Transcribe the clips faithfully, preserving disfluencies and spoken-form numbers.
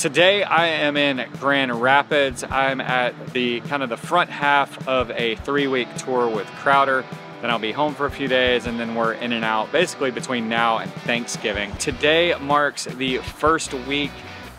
Today I am in Grand Rapids. I'm at the kind of the front half of a three-week tour with Crowder. Then I'll be home for a few days, and then we're in and out basically between now and Thanksgiving. Today marks the first week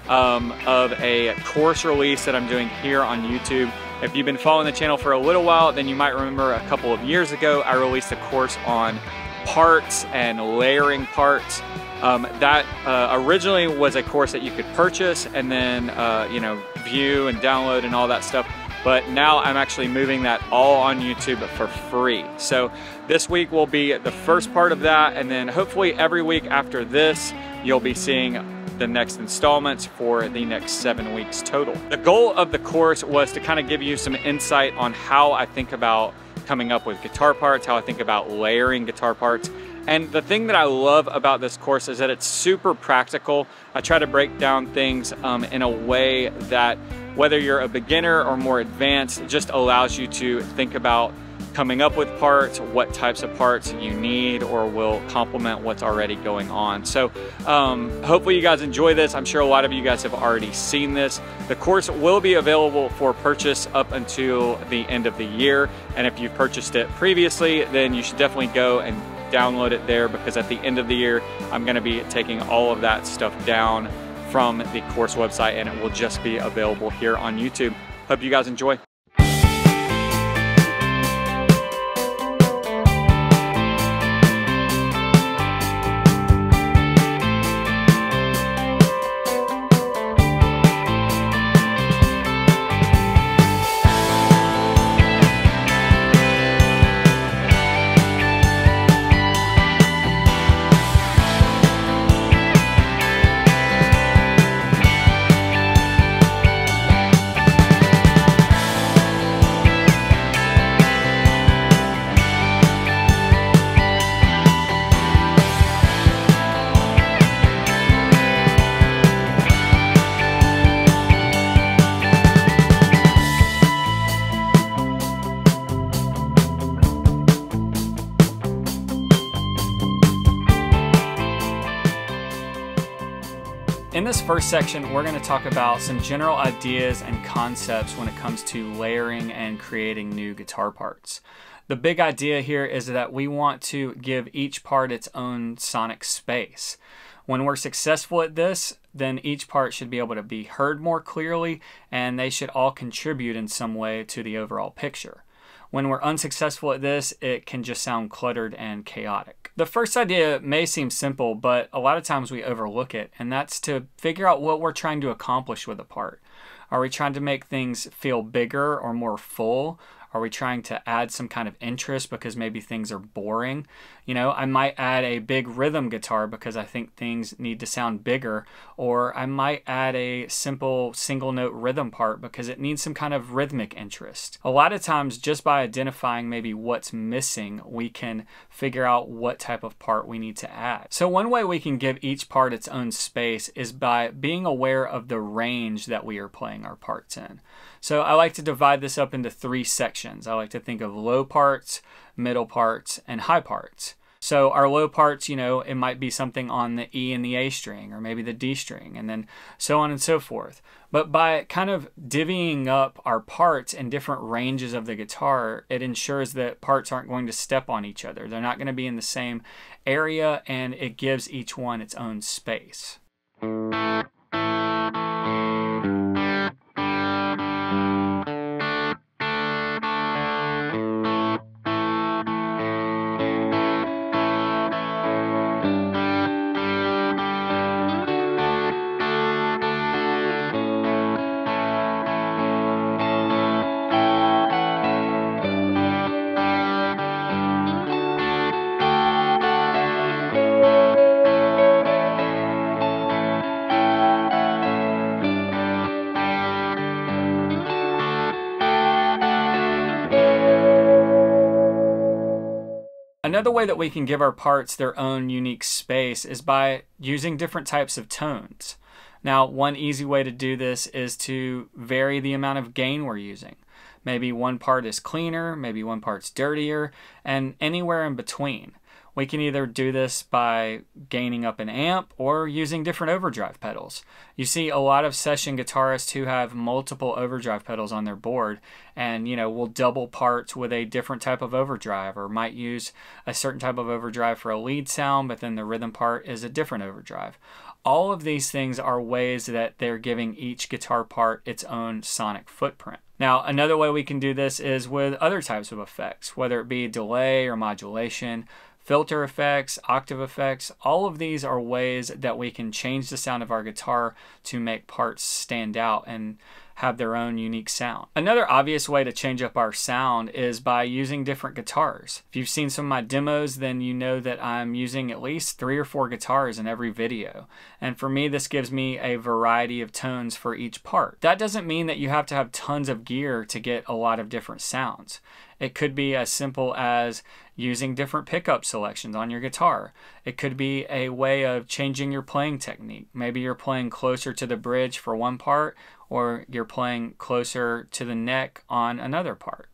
um, of a course release that I'm doing here on YouTube. If you've been following the channel for a little while, then you might remember a couple of years ago I released a course on parts and layering parts. Um, that uh, originally was a course that you could purchase and then uh, you know, view and download and all that stuff. But now I'm actually moving that all on YouTube for free. So this week will be the first part of that, and then hopefully every week after this, you'll be seeing the next installments for the next seven weeks total. The goal of the course was to kind of give you some insight on how I think about coming up with guitar parts, how I think about layering guitar parts. And the thing that I love about this course is that it's super practical. I try to break down things um, in a way that, whether you're a beginner or more advanced, it just allows you to think about coming up with parts, what types of parts you need or will complement what's already going on. So um, hopefully you guys enjoy this. I'm sure a lot of you guys have already seen this. The course will be available for purchase up until the end of the year. And if you've purchased it previously, then you should definitely go and download it there, because at the end of the year, I'm gonna be taking all of that stuff down from the course website, and it will just be available here on YouTube. Hope you guys enjoy. In this first section, we're going to talk about some general ideas and concepts when it comes to layering and creating new guitar parts. The big idea here is that we want to give each part its own sonic space. When we're successful at this, then each part should be able to be heard more clearly, and they should all contribute in some way to the overall picture. When we're unsuccessful at this, it can just sound cluttered and chaotic. The first idea may seem simple, but a lot of times we overlook it, and that's to figure out what we're trying to accomplish with a part. Are we trying to make things feel bigger or more full? Are we trying to add some kind of interest because maybe things are boring? You know, I might add a big rhythm guitar because I think things need to sound bigger, or I might add a simple single note rhythm part because it needs some kind of rhythmic interest. A lot of times, just by identifying maybe what's missing, we can figure out what type of part we need to add. So one way we can give each part its own space is by being aware of the range that we are playing our parts in. So I like to divide this up into three sections. I like to think of low parts, middle parts, and high parts. So our low parts, you know, it might be something on the E and the A string, or maybe the D string, and then so on and so forth. But by kind of divvying up our parts in different ranges of the guitar, it ensures that parts aren't going to step on each other. They're not going to be in the same area, and it gives each one its own space. Another way that we can give our parts their own unique space is by using different types of tones. Now, one easy way to do this is to vary the amount of gain we're using. Maybe one part is cleaner, maybe one part's dirtier, and anywhere in between. We can either do this by gaining up an amp or using different overdrive pedals. You see a lot of session guitarists who have multiple overdrive pedals on their board and, you know, will double parts with a different type of overdrive, or might use a certain type of overdrive for a lead sound, but then the rhythm part is a different overdrive. All of these things are ways that they're giving each guitar part its own sonic footprint. Now, another way we can do this is with other types of effects, whether it be delay or modulation, filter effects, octave effects. All of these are ways that we can change the sound of our guitar to make parts stand out and have their own unique sound. Another obvious way to change up our sound is by using different guitars. If you've seen some of my demos, then you know that I'm using at least three or four guitars in every video. And for me, this gives me a variety of tones for each part. That doesn't mean that you have to have tons of gear to get a lot of different sounds. It could be as simple as using different pickup selections on your guitar. It could be a way of changing your playing technique. Maybe you're playing closer to the bridge for one part, or you're playing closer to the neck on another part.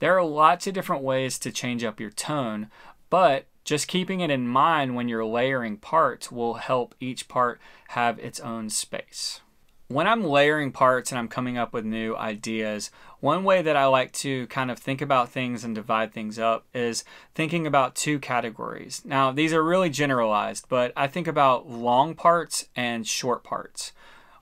There are lots of different ways to change up your tone, but just keeping it in mind when you're layering parts will help each part have its own space. When I'm layering parts and I'm coming up with new ideas, one way that I like to kind of think about things and divide things up is thinking about two categories. Now, these are really generalized, but I think about long parts and short parts.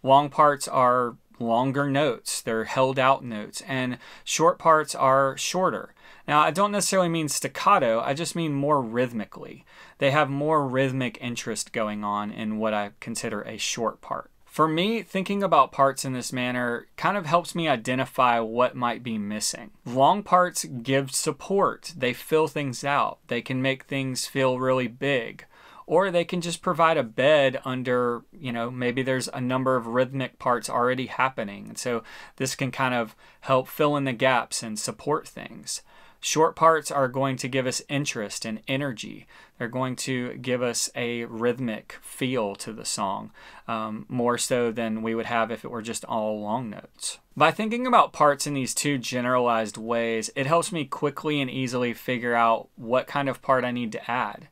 Long parts are longer notes, they're held out notes, and short parts are shorter. Now, I don't necessarily mean staccato, I just mean more rhythmically. They have more rhythmic interest going on in what I consider a short part. For me, thinking about parts in this manner kind of helps me identify what might be missing. Long parts give support. They fill things out. They can make things feel really big, or they can just provide a bed under, you know, maybe there's a number of rhythmic parts already happening. And so this can kind of help fill in the gaps and support things. Short parts are going to give us interest and energy. They're going to give us a rhythmic feel to the song, um, more so than we would have if it were just all long notes. By thinking about parts in these two generalized ways, it helps me quickly and easily figure out what kind of part I need to add.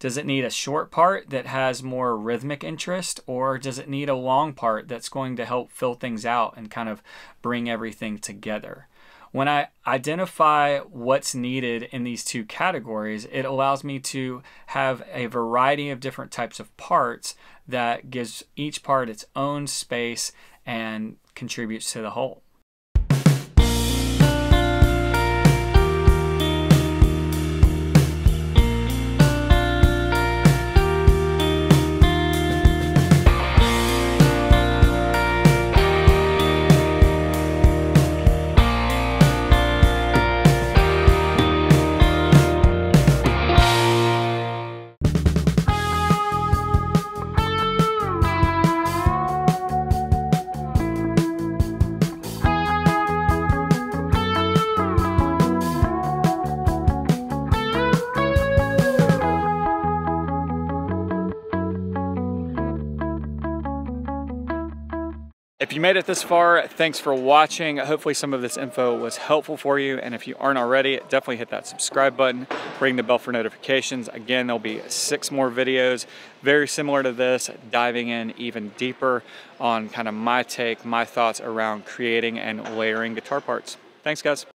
Does it need a short part that has more rhythmic interest, or does it need a long part that's going to help fill things out and kind of bring everything together? When I identify what's needed in these two categories, it allows me to have a variety of different types of parts that gives each part its own space and contributes to the whole. If you made it this far, thanks for watching. Hopefully some of this info was helpful for you. And if you aren't already, definitely hit that subscribe button, ring the bell for notifications. Again, there'll be six more videos very similar to this, diving in even deeper on kind of my take, my thoughts around creating and layering guitar parts. Thanks, guys.